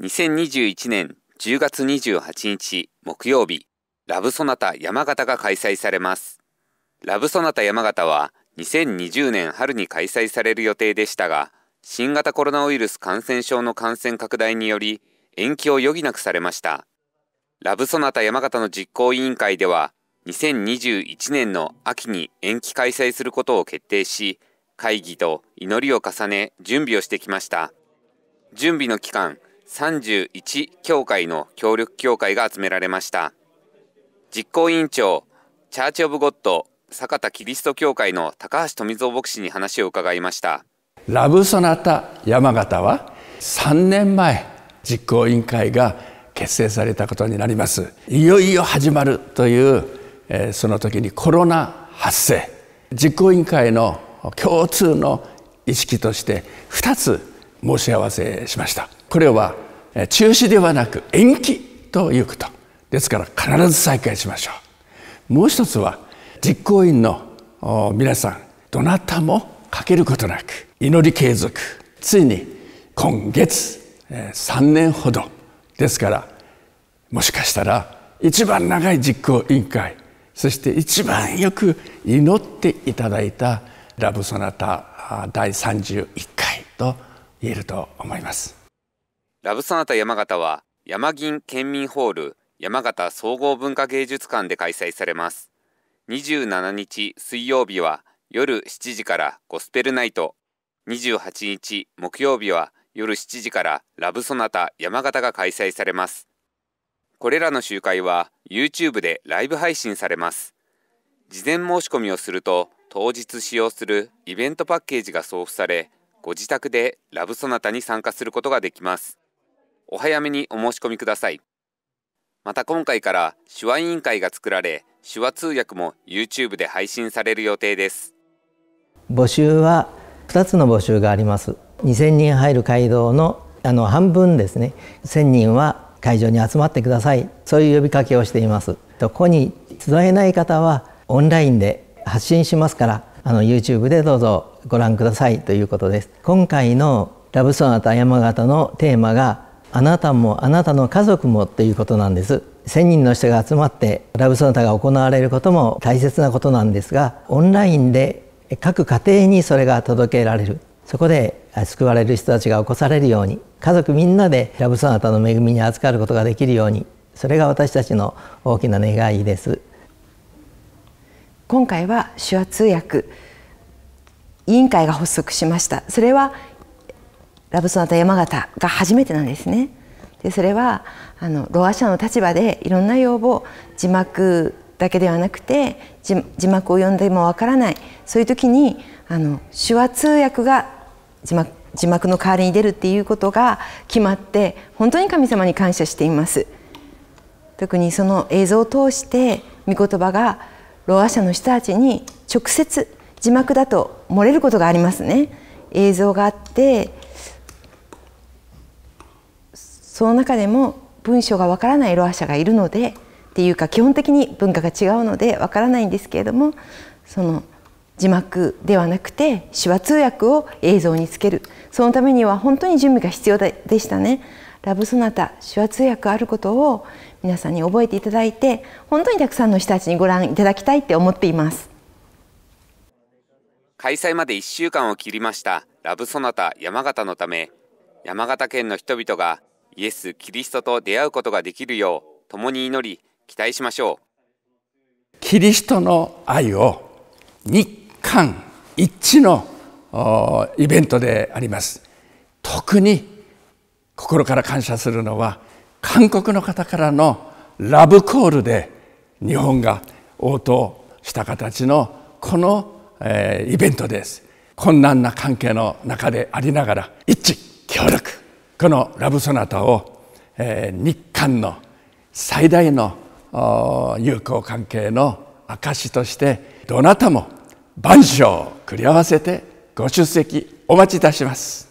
2021年10月28日木曜日、ラブソナタ山形が開催されます。ラブソナタ山形は2020年春に開催される予定でしたが、新型コロナウイルス感染症の感染拡大により延期を余儀なくされました。ラブソナタ山形の実行委員会では、2021年の秋に延期開催することを決定し、会議と祈りを重ね準備をしてきました。準備の期間、31協会の協力協会が集められました。実行委員長、チャーチ・オブ・ゴッド酒田キリスト教会の高橋富蔵牧師に話を伺いました。ラブソナタ山形は3年前、実行委員会が結成されたことになります。いよいよ始まるという、その時にコロナ発生。実行委員会の共通の意識として2つ申し合わせしました。これは中止ではなく延期ということ。ですから必ず再開しましょう。もう一つは実行委員の皆さん、どなたも欠けることなく祈り継続。ついに今月3年ほどですから、もしかしたら一番長い実行委員会、そして一番よく祈っていただいたラブソナタ第31回と言えると思います。ラブソナタ山形は山銀県民ホール山形総合文化芸術館で開催されます。27日水曜日は夜7時からゴスペルナイト、28日木曜日は夜7時からラブソナタ山形が開催されます。これらの集会は YouTube でライブ配信されます。事前申し込みをすると当日使用するイベントパッケージが送付され、ご自宅でラブソナタに参加することができます。お早めにお申し込みください。また今回から手話委員会が作られ、手話通訳も YouTube で配信される予定です。募集は2つの募集があります。2000人入る会堂の半分ですね。1000人は会場に集まってください。そういう呼びかけをしています。ここに集えない方はオンラインで発信しますから、YouTube でどうぞご覧くださいということです。今回のラブソナタ山形のテーマが、あなたもあなたの家族もということなんです。1000人の人が集まってラブソナタが行われることも大切なことなんですが、オンラインで各家庭にそれが届けられる、そこで救われる人たちが起こされるように、家族みんなでラブソナタの恵みに預かることができるように、それが私たちの大きな願いです。今回は手話通訳委員会が発足しました。それはラブソナタ山形が初めてなんですね。で、それはろうあ者の立場でいろんな要望、字幕だけではなくて 字幕を読んでもわからない、そういう時に手話通訳が字幕の代わりに出るっていうことが決まって、本当に神様に感謝しています。特にその映像を通して御言葉がろうあ者の人たちに直接、字幕だと漏れることがありますね。映像があって、その中でも文章がわからないろうあ者がいるので、っていうか基本的に文化が違うのでわからないんですけれども、その字幕ではなくて手話通訳を映像につける、そのためには本当に準備が必要でしたね。ラブソナタ手話通訳あることを皆さんに覚えていただいて、本当にたくさんの人たちにご覧いただきたいって思っています。開催まで1週間を切りましたラブソナタ山形のため、山形県の人々がイエス・キリストと出会うことができるよう共に祈り期待しましょう。キリストの愛を日韓一致のイベントであります。特に心から感謝するのは、韓国の方からのラブコールで日本が応答した形のこの、イベントです。困難な関係の中でありながら一致協力、このラブソナタを、日韓の最大の友好関係の証として、どなたも万象を繰り合わせてご出席お待ちいたします。